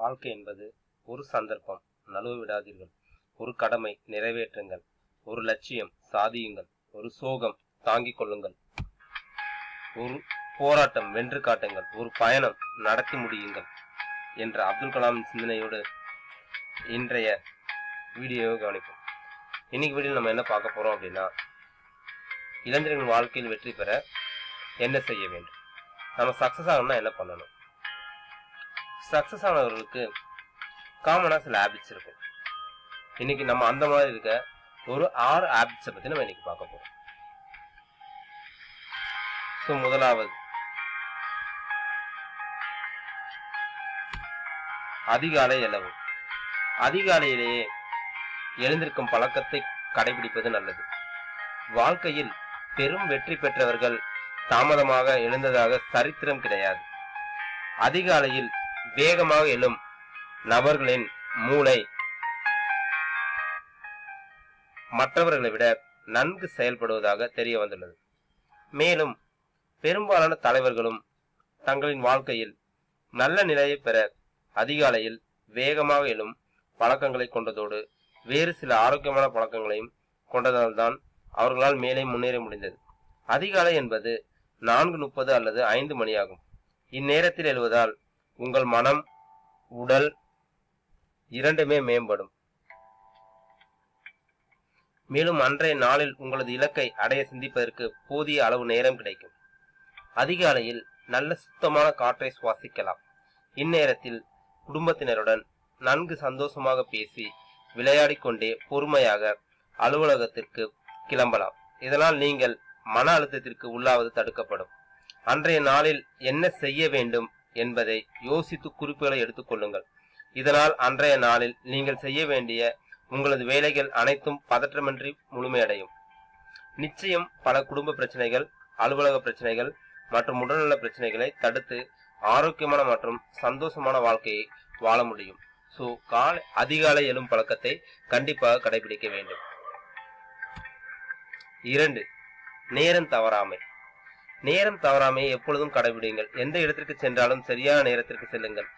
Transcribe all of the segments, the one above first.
வாழ்க்கை என்பது ஒரு சந்தர்ப்பம், நழுவ விடாதீர்கள். ஒரு கடமை நிறைவேற்றுங்கள், ஒரு லட்சியம் சாதியுங்கள், ஒரு சோகம் தாங்கிக் கொள்ளுங்கள், ஒரு போராட்டம் வென்று காட்டுங்கள், ஒரு பயணம் நடத்தி முடியுங்கள் என்ற அப்துல் கலாமின் சிந்தனையோடு இன்றைய வீடியோவை கவனிப்போம். இன்னைக்கு வீடியோவில் நம்ம என்ன பார்க்க போறோம் அப்படின்னா, இளைஞர்களின் வாழ்க்கையில் வெற்றி பெற என்ன செய்ய வேண்டும், நம்ம சக்சஸ் ஆகணும்னா என்ன பண்ணணும். சக்சஸ் ஆனவர்களுக்கு காமனாக சில ஹேபிட்ஸ் இருக்கும். இன்னைக்கு நம்ம அந்த மாதிரி இருக்க ஒரு 6 ஹேபிட்ஸை பற்றி நம்ம இன்னைக்கு பார்க்க போறோம். முதலாவது, அதிகாலை எழவும். அதிகாலையிலேயே எழுந்திருக்கும் பழக்கத்தை கடைபிடிப்பது நல்லது. வாழ்க்கையில் பெரும் வெற்றி பெற்றவர்கள் தாமதமாக எழுந்ததாக சரித்திரம் கிடையாது. அதிகாலையில் வேகமாக எழும் நபர்களின் மூளை மற்றவர்களை விட நன்கு செயல்படுவதாக தெரிய வந்துள்ளது. மேலும் பெரும்பாலான தலைவர்களும் தங்களின் வாழ்க்கையில் நல்ல நிலையை பெற அதிகாலையில் வேகமாக எழும் பழக்கங்களை கொண்டதோடு வேறு சில ஆரோக்கியமான பழக்கங்களையும் கொண்டதால்தான் அவர்களால் மேலே முன்னேற முடிந்தது. அதிகாலை என்பது 4:30 அல்லது 5 மணியாகும். இந்நேரத்தில் எழுவதால் உங்கள் மனம் உடல் இரண்டுமே மேம்படும். மேலும் அன்றைய நாளில் உங்களது இலக்கை அடைய சிந்திப்பதற்கு போதிய அளவு நேரம் கிடைக்கும். அதிகாலையில் நல்ல சுத்தமான காற்றை சுவாசிக்கலாம். இந்நேரத்தில் குடும்பத்தினருடன் நன்கு சந்தோஷமாக பேசி விளையாடி கொண்டே பொறுமையாக அலுவலகத்திற்கு கிளம்பலாம். இதனால் நீங்கள் மன அழுத்தத்திற்கு உள்ளாவது தடுக்கப்படும். அன்றைய நாளில் என்ன செய்ய வேண்டும் என்பதை யோசித்து குறிப்புகளை எடுத்துக்கொள்ளுங்கள். இதனால் அன்றைய நாளில் நீங்கள் செய்ய வேண்டிய உங்களது வேலைகள் அனைத்தும் பதற்றமின்றி முழுமையடையும். நிச்சயம் பல குடும்ப பிரச்சனைகள், அலுவலக பிரச்சனைகள் மற்றும் உடல்நல பிரச்சனைகளை தடுத்து ஆரோக்கியமான மற்றும் சந்தோஷமான வாழ்க்கையை வாழ முடியும். ஸோ அதிகாலை எழும் பழக்கத்தை கண்டிப்பாக கடைபிடிக்க வேண்டும். 2, நேரம் தவறாமை. நேரம் தவறாமையை எப்பொழுதும் கடைபிடிங்கள். எந்த இடத்திற்கு சென்றாலும் சரியான நேரத்திற்கு செல்லுங்கள்.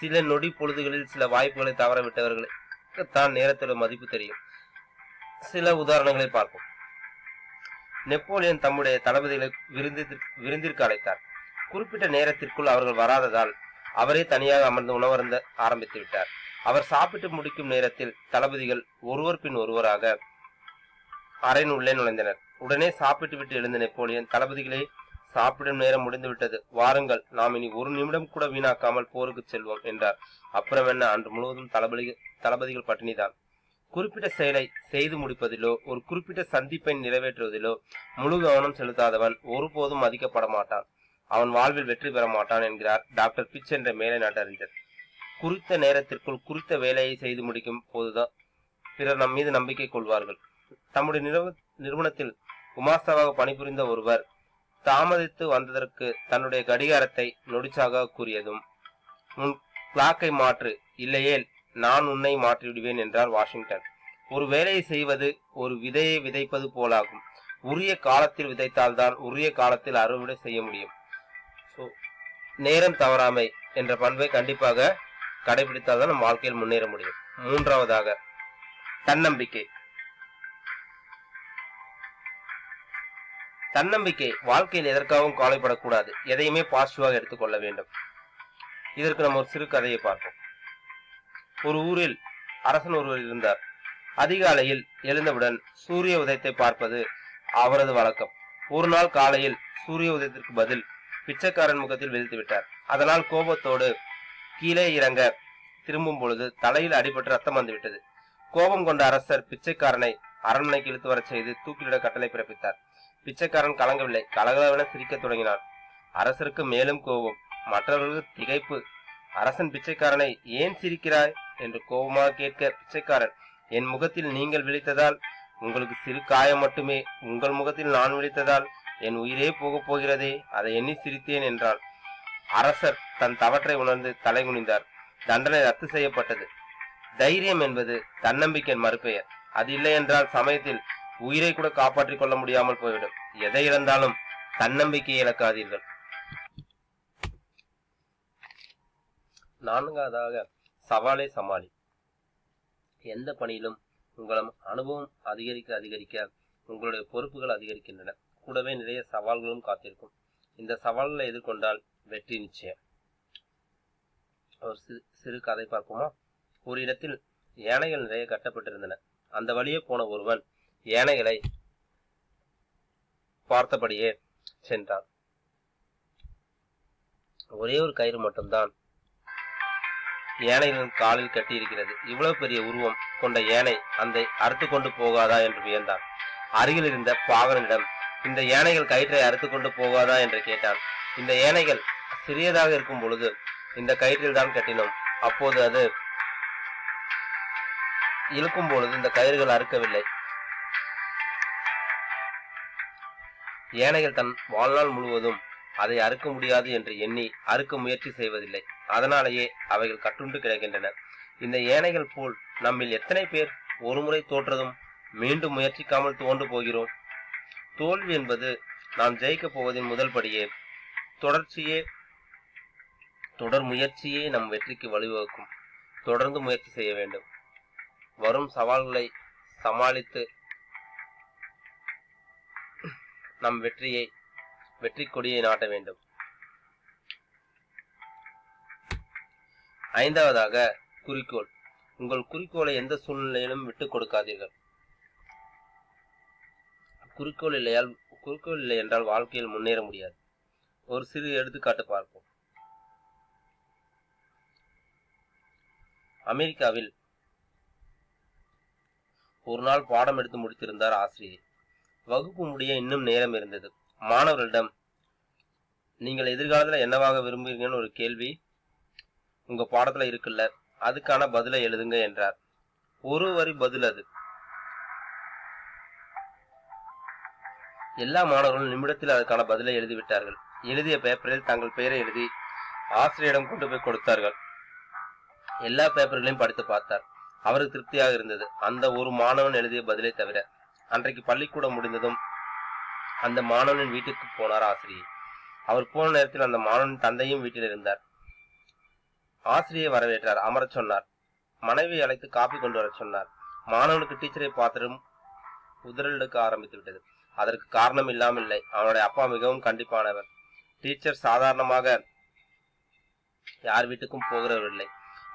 சில நொடி பொழுதுகளில் சில வாய்ப்புகளை தவறவிட்டவர்களுக்குத்தான் நேரத்தோட மதிப்பு தெரியும். சில உதாரணங்களை பார்ப்போம். நெப்போலியன் தம்முடைய தளபதிகளை விருந்திற்கு அழைத்தார். குறிப்பிட்ட நேரத்திற்குள் அவர்கள் வராததால் அவரே தனியாக அமர்ந்து உணவருந்த ஆரம்பித்து விட்டார். அவர் சாப்பிட்டு முடிக்கும் நேரத்தில் தளபதிகள் ஒருவர் பின் ஒருவராக அறையின் உள்ளே நுழைந்தனர். உடனே சாப்பிட்டு விட்டு எழுந்த நெப்போலியன், தளபதிகளே, சாப்பிடும் நேரம் முடிந்து விட்டது, வாருங்கள், நாம் இனி ஒரு நிமிடம் கூட வீணாக்காமல் போருக்கு செல்வோம் என்றார். அப்புறம் என்ன, அன்று முழுவதும் தளபதிகள் பட்டினிதான். குறிப்பிட்ட செயலை செய்து முடிப்பதிலோ ஒரு குறிப்பிட்ட சந்திப்பை நிறைவேற்றுவதிலோ முழு கவனம் செலுத்தாதவன் ஒருபோதும் மதிக்கப்பட மாட்டான், அவன் வாழ்வில் வெற்றி பெற மாட்டான் என்கிறார் டாக்டர் பிச் என்ற மேலை நாட்டறிஞர். குறித்த நேரத்திற்குள் குறித்த வேலையை செய்து முடிக்கும் போதுதான் பிறர் நம் மீது நம்பிக்கை கொள்வார்கள். தம்முடைய நிறுவனத்தில் உமாஸ்தாவாக பணிபுரிந்த ஒருவர் தாமதித்து வந்ததற்கு தன்னுடைய கடிகாரத்தை நொடிச்சாக கூறியதும், உன் கிளாக்கை மாற்று, இல்லையே நான் உன்னை மாற்றிவிடுவேன் என்றார் வாஷிங்டன். ஒரு வேலையை செய்வது ஒரு விதையை விதைப்பது போலாகும். உரிய காலத்தில் விதைத்தால் தான் உரிய காலத்தில் அறுவடை செய்ய முடியும். நேரம் தவறாமை என்ற பண்பை கண்டிப்பாக கடைபிடித்தால் தான் நம் வாழ்க்கையில் முன்னேற முடியும். 3வதாக, தன்னம்பிக்கை. தன்னம்பிக்கை வாழ்க்கையில் எதற்காகவும் கவலைப்படக்கூடாது. எதையுமே பாசிட்டிவாக எடுத்துக்கொள்ள வேண்டும். இதற்கு நம்ம ஒரு சிறு கதையை பார்ப்போம். ஒரு ஊரில் அரசன் ஒருவர் இருந்தார். அதிகாலையில் எழுந்தவுடன் சூரிய உதயத்தை பார்ப்பது அவரது வழக்கம். ஒரு நாள் காலையில் சூரிய உதயத்திற்கு பதில் பிச்சைக்காரன் முகத்தில் வெளுத்து விட்டார். அதனால் கோபத்தோடு கீழே இறங்க திரும்பும் பொழுது தலையில் அடிபட்டு ரத்தம் வந்துவிட்டது. கோபம் கொண்ட அரசர் பிச்சைக்காரனை அரண்மனைக்கு இழுத்து வர செய்து தூக்கிலிட கட்டளை பிறப்பித்தார். பிச்சைக்காரன் கலங்கவில்லை, கலகலவென சிரிக்க தொடங்கினார். அரசருக்கு மேலும் கோபம், மற்றவர்களுக்கு திகைப்பு. அரசன் பிச்சைக்காரனை, ஏன் சிரிக்கிறாய் என்று கோபமாக கேட்க, பிச்சைக்காரன், என் முகத்தில் நீங்கள் விழித்ததால் உங்களுக்கு சிறு காயம் மட்டுமே, உங்கள் முகத்தில் நான் விழித்ததால் என் உயிரே போகப் போகிறதே, அதை எண்ணி சிரித்தேன் என்றான். அரசர் தன் தவற்றை உணர்ந்து தலை குனிந்தார். தண்டனை ரத்து செய்யப்பட்டது. தைரியம் என்பது தன்னம்பிக்கையின் மறுபெயர். அது இல்லை என்றால் சமயத்தில் உயிரை கூட காப்பாற்றிக் கொள்ள முடியாமல் போய்விடும். எதை இழந்தாலும் தன்னம்பிக்கையை இழக்காதீர்கள். 4வதாக, சவாலை சமாளி. எந்த பணியிலும் உங்கள் அனுபவம் அதிகரிக்க அதிகரிக்க உங்களுடைய பொறுப்புகள் அதிகரிக்கின்றன. கூடவே நிறைய சவால்களும் காத்திருக்கும். இந்த சவால்களை எதிர்கொண்டால் வெற்றி நிச்சயம். ஒரு சிறு கதை பார்ப்போமா? ஒரு இடத்தில் யானைகள் நிறைய கட்டப்பட்டிருந்தன. அந்த வழியே போன ஒருவன் யானைகளை பார்த்தபடியே சென்றான். ஒரே ஒரு கயிறு மட்டும்தான் யானைகளின் காலில் கட்டி இருக்கிறது. இவ்வளவு பெரிய உருவம் கொண்ட யானை அந்த அறுத்து கொண்டு போகாதா என்று வியந்தான். அருகில் இருந்த பாகனிடம் இந்த யானைகள் கயிற்றை அறுத்து கொண்டு போகாதா என்று கேட்டான். இந்த யானைகள் சிறியதாக இருக்கும் பொழுது இந்த கயிற்றில் தான் கட்டினோம். அப்போது அது இழுக்கும் பொழுது இந்த கயிறுகள் அறுக்கவில்லை. யானைகள் தன் வாழ்நாள் முழுவதும் அதை அறுக்க முடியாது என்று எண்ணி அறுக்க முயற்சி செய்வதில்லை. அதனாலேயே அவைகள் கட்டுண்டு கிடக்கின்றன. இந்த யானைகள் போல் நம்மில் எத்தனை பேர் ஒருமுறை தோற்றதும் மீண்டும் முயற்சிக்காமல் தோன்று போகிறோம்? தோல்வி என்பது நாம் ஜெயிக்கப் போவதின் முதல் படியே. தொடர் முயற்சியே நம் வெற்றிக்கு வழிவகுக்கும். தொடர்ந்து முயற்சி செய்ய வேண்டும். வரும் சவால்களை சமாளித்து நம் வெற்றி கொடியை நாட்ட வேண்டும். 5வது குறிக்கோள். உங்கள் குறிக்கோளை எந்த சூழ்நிலையிலும் விட்டுக் கொடுக்காதீர்கள். குறிக்கோள் இல்லை என்றால் வாழ்க்கையில் முன்னேற முடியாது. ஒரு சிறு எடுத்துக்காட்டு பார்ப்போம். அமெரிக்காவில் ஒரு நாள் பாடம் எடுத்து முடித்திருந்தார் ஆசிரியர். வகுப்பு முடிய இன்னும் நேரம் இருந்தது. மாணவர்களிடம் நீங்கள் எதிர்காலத்தில் என்னவாக விரும்புகிறீங்கன்னு ஒரு கேள்வி உங்க பாடத்துல இருக்குல்ல, அதுக்கான பதிலை எழுதுங்க என்றார். ஒரு வரி பதில் அது. எல்லா மாணவர்களும் நிமிடத்தில் அதற்கான பதிலை எழுதிவிட்டார்கள். எழுதிய பேப்பரில் தங்கள் பெயரை எழுதி ஆசிரியரிடம் கொண்டு போய் கொடுத்தார்கள். எல்லா பேப்பர்களையும் படித்து பார்த்தார். அவருக்கு திருப்தியாக இருந்தது அந்த ஒரு மாணவன் எழுதிய பதிலை தவிர. அன்றைக்கு பள்ளிக்கூடம் முடிந்ததும் அந்த மாணவனின் வீட்டிற்கு போனார் ஆசிரியர். அவர் போன நேரத்தில் அந்த மாணவனின் தந்தையும் வீட்டில் இருந்தார். ஆசிரியை வரவேற்றார், அமர சொன்னார். மனைவியை அழைத்து காப்பி கொண்டு வர சொன்னார். மாணவனுக்கு டீச்சரை பார்த்ததும் உதறலெடுக்க ஆரம்பித்து விட்டது. அதற்கு காரணம் இல்லாமல்லை, அவனுடைய அப்பா மிகவும் கண்டிப்பானவர். டீச்சர் சாதாரணமாக யார் வீட்டுக்கும் போகிறவர் இல்லை.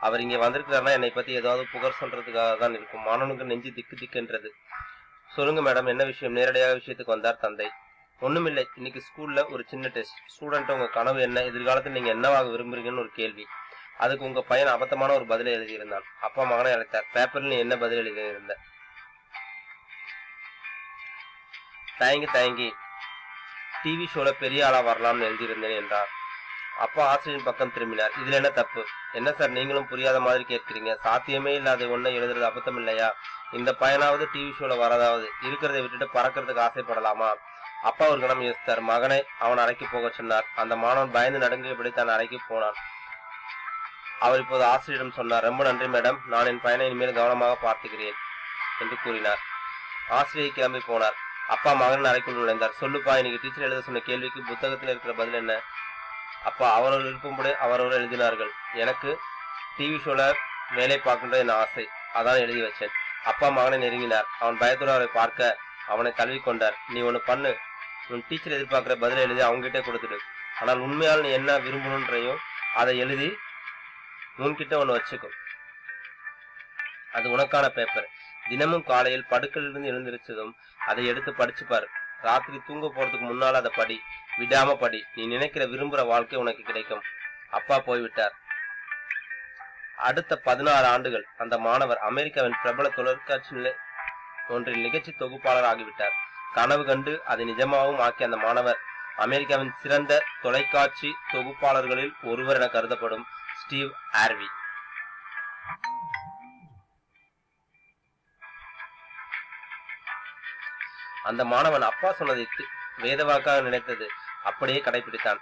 அவர் இங்கே வந்திருக்கிறார்னா என்னை பத்தி ஏதாவது புகார் சொல்றதுக்காக தான் இருக்கும். மாணவனுக்கு நெஞ்சு திக்கு திக்குன்றது. சொல்லுங்க மேடம், என்ன விஷயம்? நேரடியாக விஷயத்துக்கு வந்தார் தந்தை. ஒன்றும் இல்லை, இன்னைக்கு ஸ்கூல்ல ஒரு சின்ன டெஸ்ட். ஸ்டூடெண்ட் உங்க கனவு என்ன, எதிர்காலத்தில் நீங்க என்னவாக விரும்புறீங்கன்னு ஒரு கேள்வி. அதுக்கு உங்க பையன் அபத்தமான ஒரு பதிலை எழுதியிருந்தான். அப்பா மகனை அழைத்தார். பேப்பர்ல என்ன பதில் எழுதியிருந்த? தயங்கி டிவி ஷோல பெரிய ஆளா வரலாம்னு எழுதியிருந்தேன் என்றார். அப்பா ஆசிரியரின் பக்கம் திரும்பினார். இதுல என்ன தப்பு? என்ன சார் நீங்களும் புரியாத மாதிரி கேட்கிறீங்க? சாத்தியமே இல்லாத ஒண்ணு எழுதுறது அபத்தம் இல்லையா? இந்த பையனாவது டிவி ஷோல வரதாவது இருக்கிறத விட்டுட்டு பறக்கிறதுக்கு ஆசைப்படலாமா? அப்பா ஒரு கணம் யோசித்தார். மகனை அவன் அறைக்கு போக சொன்னார். அந்த மாணவன் பயந்து நடுங்கியபடி தான் அறைக்கு போனான். அவர் இப்போது ஆசிரியரிடம் சொன்னார், ரொம்ப நன்றி மேடம், நான் என் பையனை இனிமேல் கவனமாக பார்த்துக்கிறேன் என்று கூறினார். ஆசிரியர் கிளம்பி போனார். அப்பா மகன் அறைக்குள் நுழைந்தார். சொல்லுப்பா, இன்னைக்கு டீச்சர் எழுத சொன்ன கேள்விக்கு புத்தகத்தில் இருக்கிற பதில் என்ன? அப்பா அவரோடு இருக்கும்படி அவரோடு எழுதினார்கள். எனக்கு டிவி ஷோல வேலை பார்க்கின்றது என் ஆசை, அதான் எழுதி வச்சேன். அப்பா மகனை நெருங்கினார். அவன் பயத்தோடு அவரை பார்க்க அவனை தழுவி கொண்டார். நீ ஒன்று பண்ணு, உன் டீச்சர் எதிர்பார்க்கிற பதிலை எழுதி அவங்ககிட்டே கொடுத்துடு. ஆனால் உண்மையால் நீ என்ன விரும்பணுன்றையும் அதை எழுதி உன்கிட்ட ஒன்று வச்சுக்கும். அது உனக்கான பேப்பர். தினமும் காலையில் படுக்கையிலிருந்து எழுந்திருச்சதும் அதை எடுத்து படிச்சுப்பாரு. ராத்திரி தூங்க போறதுக்கு முன்னால் அதை படி. விடாம படி. நீ நினைக்கிற விரும்புற வாழ்க்கை உனக்கு கிடைக்கும். அப்பா போய்விட்டார். அடுத்த 16 ஆண்டுகள் அந்த மாணவர் அமெரிக்காவின் பிரபல தொலைக்காட்சி ஒன்றின் நிகழ்ச்சி தொகுப்பாளர் ஆகிவிட்டார். கனவு கண்டு அதை நிஜமாகவும் ஆக்கி அந்த மாணவர் அமெரிக்காவின் சிறந்த தொலைக்காட்சி தொகுப்பாளர்களில் ஒருவர் என கருதப்படும் ஸ்டீவ் ஆர்வி. அந்த மாணவன் அப்பா சொன்னதை வேதவாக்காக நினைத்தது அப்படியே கடைபிடித்தான்.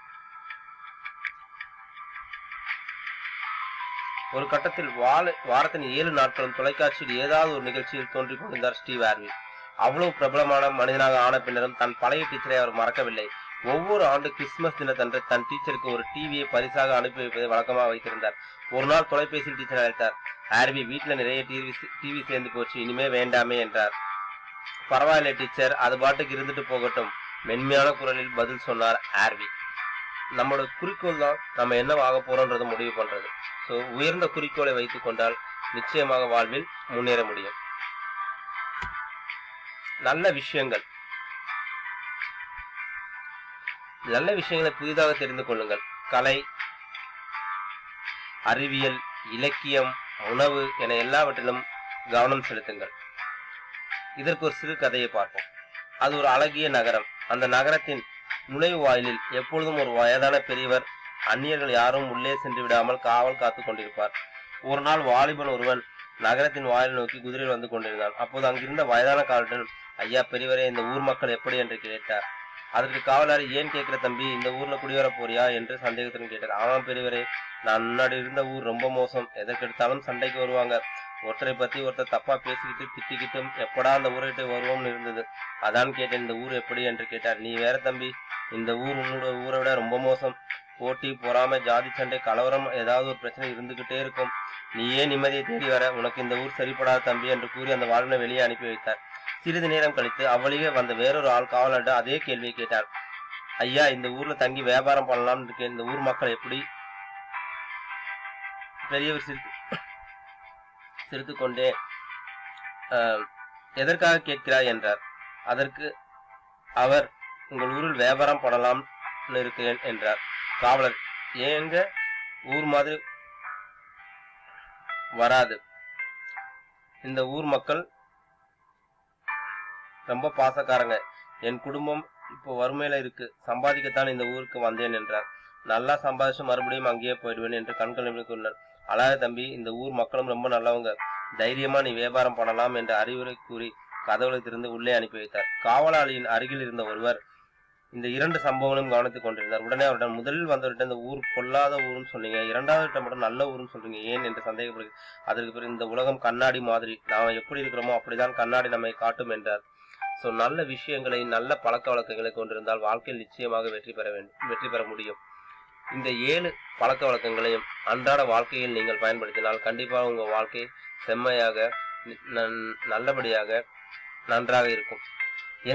ஒரு கட்டத்தில் வாரத்தின் 7 நாட்களும் தொலைக்காட்சியில் ஏதாவது ஒரு நிகழ்ச்சியில் தோன்றிக் கொண்டிருந்தார் ஸ்டீவ் ஆர்வி. அவ்வளவு பிரபலமான மனிதனாக ஆன பின்னரும் தன் பழைய டீச்சரை அவர் மறக்கவில்லை. ஒவ்வொரு ஆண்டு கிறிஸ்மஸ் தினத்தன்று தன் டீச்சருக்கு ஒரு டிவியை பரிசாக அனுப்பி வைப்பதை வழக்கமாக வைத்திருந்தார். ஒரு நாள் தொலைபேசியில் டீச்சர் அழைத்தார். ஆர்வி, வீட்டில் நிறைய டிவி சேர்ந்து போச்சு, இனிமே வேண்டாமே என்றார். பரவாயில்லை டீச்சர், அது பாட்டுக்கு இருந்துட்டு போகட்டும் மென்மையான குரலில் பதில் சொன்னார் ஆர்வி. நம்மளோட குறிக்கோள் தான் நம்ம என்ன ஆக போறோம்ன்றது முடிவு பண்றது. ஸோ உயர்ந்த குறிக்கோளை வைத்துக் கொண்டால் நிச்சயமாக வாழ்வில் முன்னேற முடியும். நல்ல விஷயங்களை புதிதாக தெரிந்து கொள்ளுங்கள். கலை, அறிவியல், இலக்கியம், உணவு என எல்லாவற்றிலும் கவனம் செலுத்துங்கள். இதற்கு ஒரு சிறு கதையை பார்ப்போம். அது ஒரு அழகிய நகரம். அந்த நகரத்தின் நுழைவு வாயிலில் எப்பொழுதும் ஒரு வயதான பெரியவர் அந்நியர்கள் யாரும் உள்ளே சென்று விடாமல் காவல் காத்து கொண்டிருப்பார். ஒரு நாள் வாலிபன் ஒருவன் நகரத்தின் வாயில் நோக்கி குதிரையில் வந்து கொண்டிருந்தான். அப்போது அங்கிருந்த வயதான காவலர்கள், ஐயா பெரியவரே, இந்த ஊர் மக்கள் எப்படி என்று கேட்டார். அதற்கு காவலாளி, ஏன் கேட்கிற தம்பி, இந்த ஊர்ல குடிவர போறியா என்று சந்தேகத்துடன் கேட்டார். ஆமாம் பெரியவரே, நான் முன்னாடி இருந்த ஊர் ரொம்ப மோசம், எதற்கெடுத்தாலும் சண்டைக்கு வருவாங்க, ஒருத்தரை பத்தி ஒருத்தர் தப்பா பேசிக்கிட்டு திட்டிக்கிட்டும் எப்படா அந்த ஊரைகிட்ட வருவோம்னு இருந்தது, அதான் கேட்டேன் இந்த ஊர் எப்படி என்று கேட்டார். நீ வேற தம்பி, இந்த ஊர் உன்னோட ஊரை விட ரொம்ப மோசம், போட்டி, பொறாமை, ஜாதி சண்டை, கலவரம், ஏதாவது ஒரு பிரச்சனை இருந்துகிட்டே இருக்கும், நீயே நிம்மதியை தேடி வர, உனக்கு இந்த ஊர் சரிப்படாத தம்பி என்று கூறி அந்த வாழ்வை வெளியே அனுப்பி வைத்தார். சிறிது நேரம் கழித்து அவ்வளியே வந்த வேறொரு ஆள் காவலர்கிட்ட அதே கேள்வியை கேட்டார். ஐயா, இந்த ஊர்ல தங்கி வியாபாரம் பண்ணலாம்னு இருக்கேன், இந்த ஊர் மக்கள் எப்படி? பெரியவர் சிரித்து கொண்டே, எதற்காக கேட்கிறாய் என்றார். அதற்கு அவர், உங்கள் ஊரில் வியாபாரம் பண்ணலாம்னு இருக்கிறேன் என்றார். காவலர், ஏங்க ஊர் மாதிரி வராது, இந்த ஊர் மக்கள் ரொம்ப பாசக்காரங்க, என் குடும்பம் இப்போ வறுமையில இருக்கு, சம்பாதிக்கத்தான் இந்த ஊருக்கு வந்தேன் என்றார். நல்லா சம்பாதிச்சு மறுபடியும் அங்கேயே போயிடுவேன் என்று கண்களை கூறினார். அழாத தம்பி, இந்த ஊர் மக்களும் ரொம்ப நல்லவங்க, தைரியமா நீ வியாபாரம் பண்ணலாம் என்று அறிவுரை கூறி கதவுளை திறந்து உள்ளே அனுப்பி வைத்தார். காவலாளியின் அருகில் இருந்த ஒருவர் இந்த இரண்டு சம்பவங்களும் கவனித்துக் கொண்டிருந்தார். உடனே அவருடன், முதலில் வந்தவர்கிட்ட இந்த ஊர் பொல்லாத ஊருன்னு சொன்னீங்க, இரண்டாவது மட்டும் நல்ல ஊருன்னு சொல்றீங்க, ஏன் என்று சந்தேகப்படுகிறது. அதற்கு பிறகு, இந்த உலகம் கண்ணாடி மாதிரி, நாம் எப்படி இருக்கிறோமோ அப்படிதான் கண்ணாடி நம்மை காட்டும் என்றார். ஸோ நல்ல விஷயங்களை, நல்ல பழக்க வழக்கங்களை கொண்டிருந்தால் வாழ்க்கையில் நிச்சயமாக வெற்றி பெற முடியும். இந்த 7 பழக்க வழக்கங்களையும் அன்றாட வாழ்க்கையில் நீங்கள் பயன்படுத்தினால் கண்டிப்பாக உங்கள் வாழ்க்கை செம்மையாக, நல்லபடியாக, நன்றாக இருக்கும்.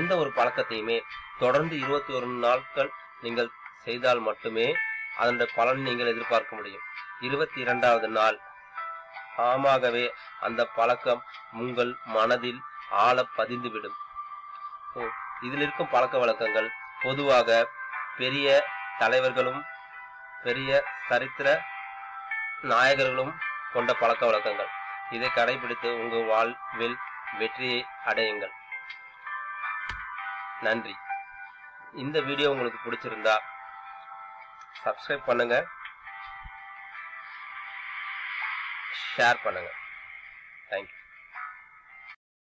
எந்த ஒரு பழக்கத்தையுமே தொடர்ந்து 21 நாட்கள் நீங்கள் செய்தால் மட்டுமே அதனுடைய பலன் நீங்கள் எதிர்பார்க்க முடியும். 22வது நாள் ஆமாகவே அந்த பழக்கம் உங்கள் மனதில் ஆழ பதிந்துவிடும். இதில் இருக்கும் பழக்க வழக்கங்கள் பொதுவாக பெரிய தலைவர்களும் பெரிய சரித்திர நாயகர்களும் கொண்ட பழக்க வழக்கங்கள். இதை கடைபிடித்து உங்கள் வாழ்வில் வெற்றியை அடையுங்கள். நன்றி. இந்த வீடியோ உங்களுக்கு பிடிச்சிருந்தா சப்ஸ்கிரைப் பண்ணுங்க, ஷேர் பண்ணுங்க. தேங்க்யூ.